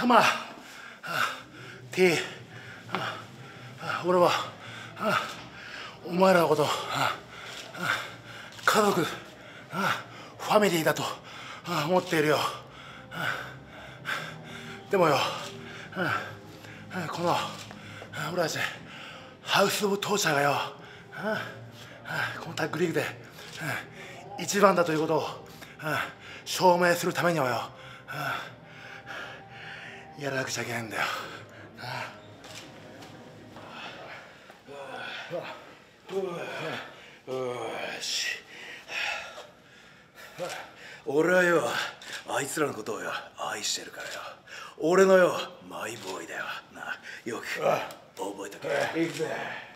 頭、手、俺はお前らのこと家族、ファミリーだと思っているよ。でもよ、この俺たちハウス・オブ・トーチャーがよ、このタッグリーグで一番だということを証明するためにはよ、やらなくちゃいけないんだよ。俺はよ、あいつらのことをよ愛してるからよ、俺のよマイボーイだよな、よく覚えておけ。